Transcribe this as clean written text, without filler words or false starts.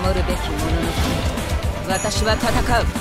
守るべきもののため私は戦う。